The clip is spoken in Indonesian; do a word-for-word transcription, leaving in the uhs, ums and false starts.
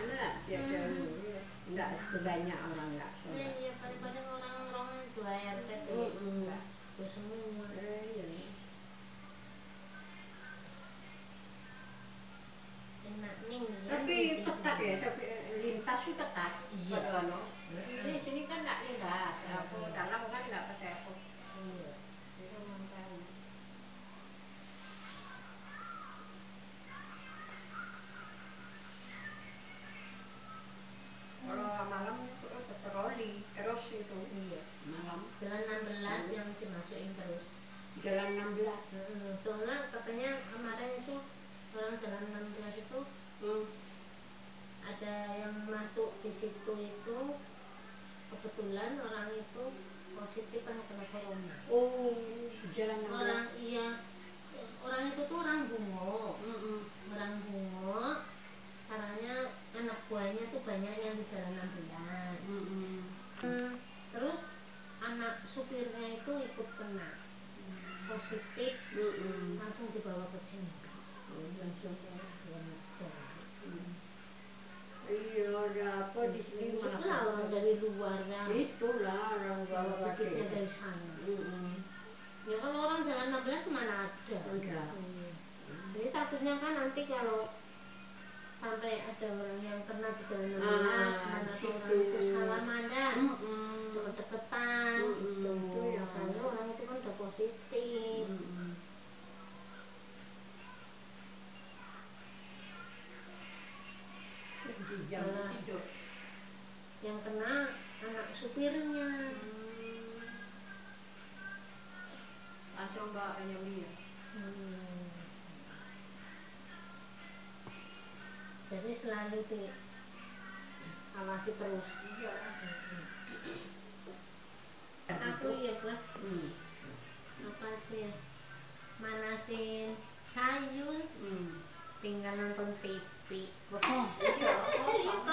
anak-anak ya jauh, nggak banyak orang nggak sholat. Iya iya, paling banyak orang-orang dua R T itu nggak semua. Enak nih. Tapi ketat ya, tapi lintas itu ketat. Iya. Di sini kan nggak lintas, aku dalam kan nggak pakai aku. Terus itu iya malam jalan enam belas malam. Yang dimasukin terus jalan enam belas hmm, soalnya katanya kemarin itu orang jalan enam belas itu hmm. ada yang masuk di situ itu kebetulan orang itu positif karena corona. Oh, jalan enam belas orang iya orang itu tuh orang Bungo mm -mm. orang Bungo caranya anak buahnya tuh banyak yang di jalan enam belas mm -mm. Hmm, terus anak supirnya itu ikut kena positif mm-hmm. langsung dibawa ke Jenderal mm-hmm. langsung iya udah apa di sini itulah orang dari luar ya itulah orang bawa penyakitnya dari sana mm-hmm. ya kalau orang jalan enam belas mana ada enggak mm. jadi takutnya kan nanti kalau sampai ada orang yang kena di jalan enam belas ah, karena orang itu salamannya deket-deketan mm -mm. gitu mm -mm. soalnya orang itu kan udah positif mm -mm. Nah, yang kena anak supirnya mm. langsung bawa yang dia mm. Jadi selalu diawasi terus. Iya. Aku ya kelas hmm. apa sih? Manasin sayur, hmm. tinggal nonton T V. Oh, iya.